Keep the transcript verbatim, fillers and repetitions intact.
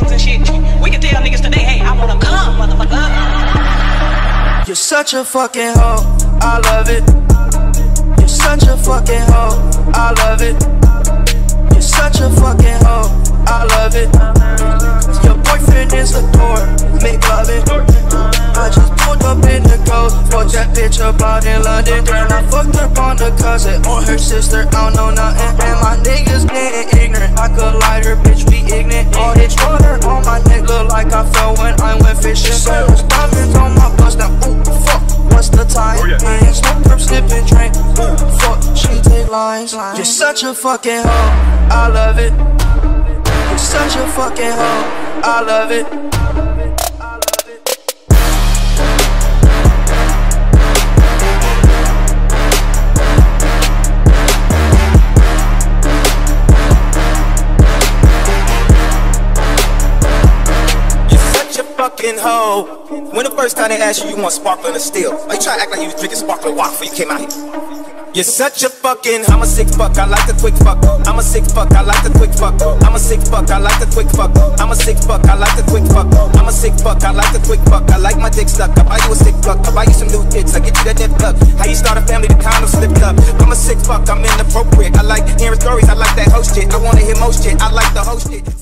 tattoos and shit. We can tell niggas today, hey, I wanna come, motherfucker. You're such a fucking hoe, I love it. You're such a fucking hoe, I love it. You're such a fucking hoe, I love it. Your boyfriend is a dork, make love it. I just pulled up in the ghost, fucked that bitch up out in London. Then I fucked up on the cousin, on her sister, I don't know nothing. And my niggas being ignorant, I could lie her bitch be ignorant. All this water on my neck look like I fell when I went fishing. There's diamonds on my bust, now ooh, fuck, what's the time? Man, smoke perp, slip and drink, ooh, fuck, she take lines. You're such a fucking hoe, I love it. You're such a fucking hoe, I love it. Fucking hoe. When the first time they asked you, you want sparkling or still? Are you trying to act like you was drinking sparkling water before you came out here? You're such a fucking. I'm a sick fuck. I like the quick fuck. I'm a sick fuck. I like the quick fuck. I'm a sick fuck. I like the quick fuck. I'm a sick fuck. I like the quick fuck. I'm a sick fuck. I like the quick fuck. I like my dick stuck. I buy you a sick fuck. I buy you some new dicks. I get you that nip up. How you start a family? The condom slipped up. I'm a sick fuck. I'm inappropriate. I like hearing stories. I like that host shit. I wanna hear most shit. I like the host shit.